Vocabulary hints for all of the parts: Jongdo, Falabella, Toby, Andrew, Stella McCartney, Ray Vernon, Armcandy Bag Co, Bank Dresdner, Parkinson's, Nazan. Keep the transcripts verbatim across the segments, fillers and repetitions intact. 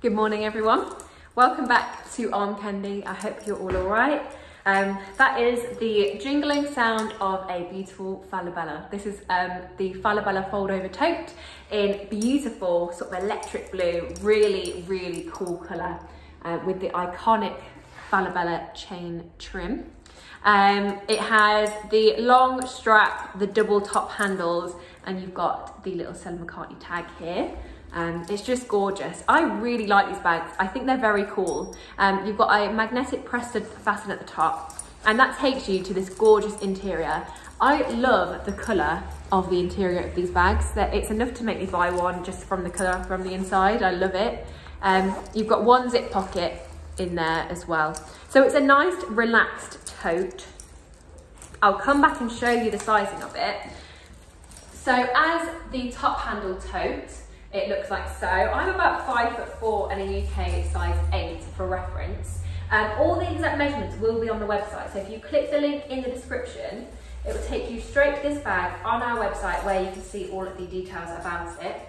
Good morning everyone, welcome back to Arm Candy. I hope you're all alright. Um, that is the jingling sound of a beautiful Falabella. This is um, the Falabella fold over tote in beautiful sort of electric blue, really really cool colour uh, with the iconic Falabella chain trim. Um, it has the long strap, the double top handles, and you've got the little Stella McCartney tag here. Um, it's just gorgeous. I really like these bags. I think they're very cool. Um, you've got a magnetic press-stud fasten at the top, and that takes you to this gorgeous interior. I love the colour of the interior of these bags. It's enough to make me buy one just from the colour from the inside. I love it. Um, you've got one zip pocket in there as well. So it's a nice, relaxed tote. I'll come back and show you the sizing of it. So as the top handle tote, it looks like so. I'm about five foot four and a U K size eight for reference. Um, all the exact measurements will be on the website. So if you click the link in the description, it will take you straight to this bag on our website where you can see all of the details about it.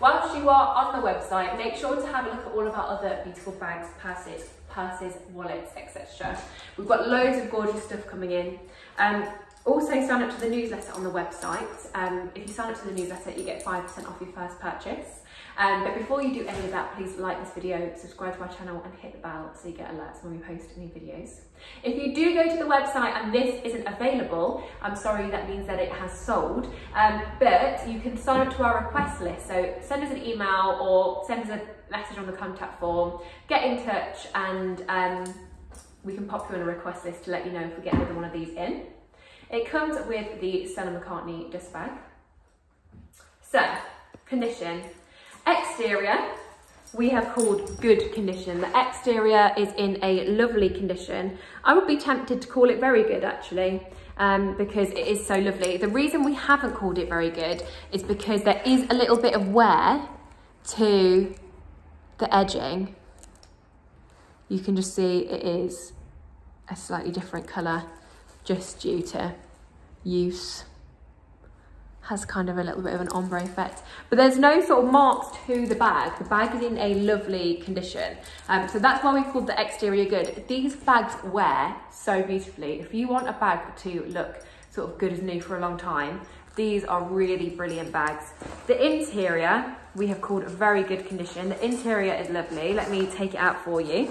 Whilst you are on the website, make sure to have a look at all of our other beautiful bags, purses, purses, wallets, et cetera. We've got loads of gorgeous stuff coming in. Um, Also sign up to the newsletter on the website. Um, if you sign up to the newsletter, you get five percent off your first purchase. Um, but before you do any of that, please like this video, subscribe to our channel and hit the bell so you get alerts when we post new videos. If you do go to the website and this isn't available, I'm sorry, that means that it has sold. Um, but you can sign up to our request list. So send us an email or send us a message on the contact form, get in touch, and um, we can pop you on a request list to let you know if we get another one of these in. It comes with the Stella McCartney dust bag. So, condition. Exterior, we have called good condition. The exterior is in a lovely condition. I would be tempted to call it very good actually, um, because it is so lovely. The reason we haven't called it very good is because there is a little bit of wear to the edging. You can just see it is a slightly different colour, just due to use. Has kind of a little bit of an ombre effect, but there's no sort of marks to the bag. The bag is in a lovely condition. Um, so that's why we called the exterior good. These bags wear so beautifully. If you want a bag to look sort of good as new for a long time, these are really brilliant bags. The interior, we have called very good condition. The interior is lovely. Let me take it out for you.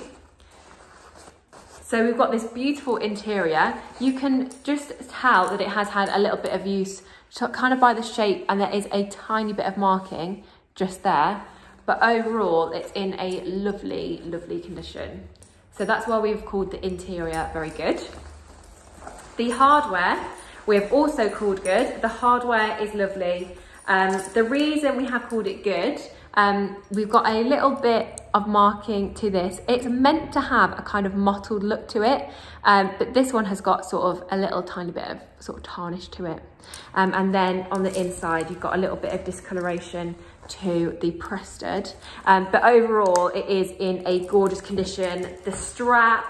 So we've got this beautiful interior. You can just tell that it has had a little bit of use, kind of by the shape, and there is a tiny bit of marking just there. But overall, it's in a lovely, lovely condition. So that's why we've called the interior very good. The hardware, we have also called good. The hardware is lovely. Um, the reason we have called it good, Um, we've got a little bit of marking to this. It's meant to have a kind of mottled look to it, um, but this one has got sort of a little tiny bit of sort of tarnish to it. Um, and then on the inside, you've got a little bit of discoloration to the press stud. Um, but overall, it is in a gorgeous condition. The strap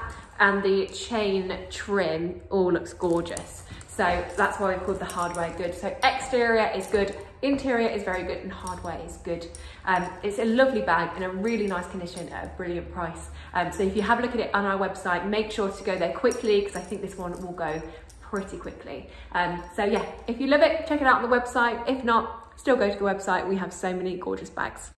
and the chain trim all looks gorgeous. So that's why we've called the hardware good. So exterior is good, interior is very good, and hardware is good. Um, it's a lovely bag in a really nice condition at a brilliant price. Um, so if you have a look at it on our website, make sure to go there quickly because I think this one will go pretty quickly. Um, so yeah, if you love it, check it out on the website. If not, still go to the website. We have so many gorgeous bags.